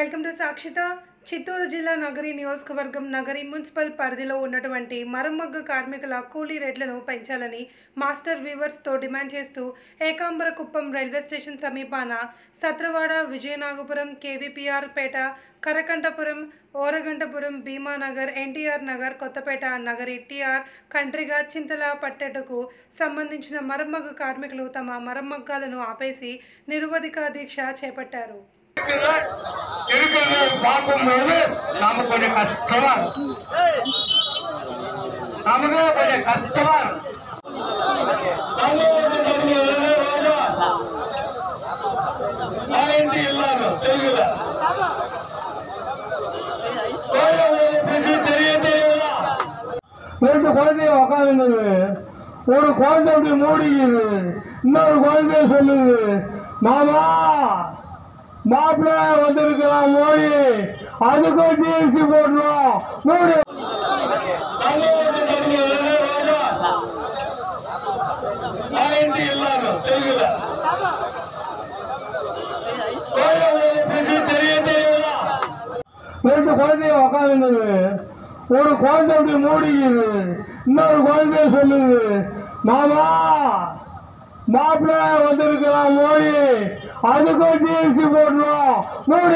Welcome to Sakshitha. Chittoor జిల్లా నగరి నియోజకవర్గం Nagari municipal పరిధిలో ఉన్నటువంటి మరమ్మగ్గు కార్మికుల కూలీ రేట్లను పెంచాలని మాస్టర్ వీవర్స్తో డిమాండ్ చేస్తూ ఏకాంబరకుప్పం రైల్వే స్టేషన్ సమీపాన సత్రవాడ, విజయనాగపురం, కేవీపీఆర్ పేట, కరకంటాపురం, ఓరుగుంటాపురం, భీమా నగర్, ఎన్టీఆర్ నగర్, కొత్తపేట, నగరి, ఎన్టీఆర్, కండ్రిగ, చింతలపట్టెడకు సంబంధించిన మరమ్మగ్గు కార్మికులు తమ మరమ్మగ్గాలను ఆపేసి నిరవధిక దీక్ష చేపట్టారు. சாக்கும்போது நாம கொஞ்சம் கஷ்டமா இருக்கு. நமக்கு கொஞ்சம் கஷ்டமா இருக்கு. ஆயிரத்தி எல்லாரும் தெரியல தெரிய தெரியல ஒரு குழந்தைய உக்காந்துது, ஒரு குழந்தை அப்படி மூடிக்குது, இன்னொரு குழந்தைய சொல்லுது, மாமா மாப்பிள்ள வந்திருக்கிறான் மோடி, அதுக்கும் ஜிஎஸ்டி போடணும். மோடி ஆயிரத்தி எல்லாரும் தெரியல தெரிய தெரியல ரெண்டு குழந்தைய உக்காந்துது, ஒரு குழந்தை அப்படி மூடிக்குது, இன்னொரு குழந்தைய சொல்லுது, மாமா மாப்பிள்ள வந்திருக்கிறான் மோடி, அதுக்கும் ஜிஎஸ்டி போடணும்.